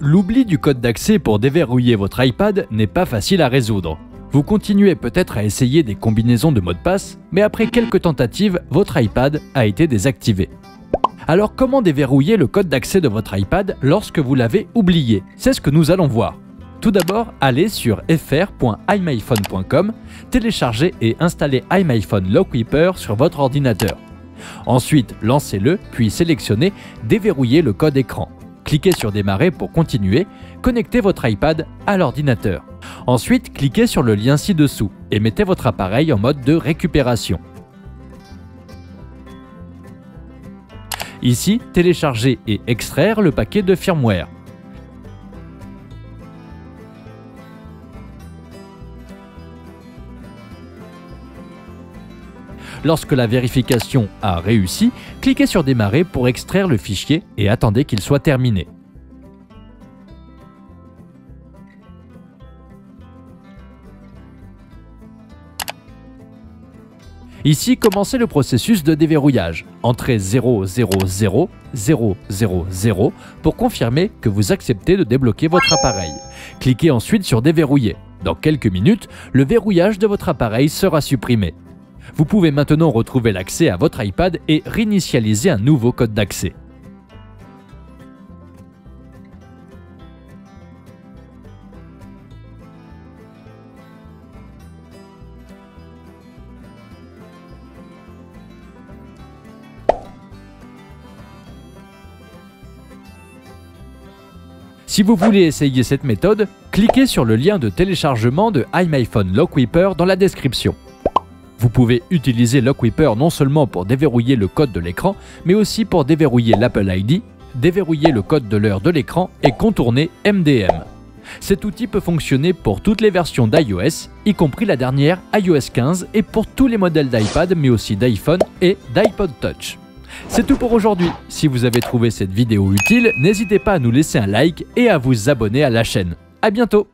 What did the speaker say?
L'oubli du code d'accès pour déverrouiller votre iPad n'est pas facile à résoudre. Vous continuez peut-être à essayer des combinaisons de mots de passe, mais après quelques tentatives, votre iPad a été désactivé. Alors comment déverrouiller le code d'accès de votre iPad lorsque vous l'avez oublié? C'est ce que nous allons voir. Tout d'abord, allez sur fr.imyphone.com, téléchargez et installez iMyFone LockWiper sur votre ordinateur. Ensuite, lancez-le, puis sélectionnez « Déverrouiller le code écran ». Cliquez sur « Démarrer » pour continuer, connectez votre iPad à l'ordinateur. Ensuite, cliquez sur le lien ci-dessous et mettez votre appareil en mode de récupération. Ici, téléchargez et extraire le paquet de firmware. Lorsque la vérification a réussi, cliquez sur « Démarrer » pour extraire le fichier et attendez qu'il soit terminé. Ici, commencez le processus de déverrouillage. Entrez 000 000 pour confirmer que vous acceptez de débloquer votre appareil. Cliquez ensuite sur « Déverrouiller ». Dans quelques minutes, le verrouillage de votre appareil sera supprimé. Vous pouvez maintenant retrouver l'accès à votre iPad et réinitialiser un nouveau code d'accès. Si vous voulez essayer cette méthode, cliquez sur le lien de téléchargement de iMyFone LockWiper dans la description. Vous pouvez utiliser LockWiper non seulement pour déverrouiller le code de l'écran, mais aussi pour déverrouiller l'Apple ID, déverrouiller le code de l'heure de l'écran et contourner MDM. Cet outil peut fonctionner pour toutes les versions d'iOS, y compris la dernière iOS 15 et pour tous les modèles d'iPad, mais aussi d'iPhone et d'iPod Touch. C'est tout pour aujourd'hui. Si vous avez trouvé cette vidéo utile, n'hésitez pas à nous laisser un like et à vous abonner à la chaîne. À bientôt!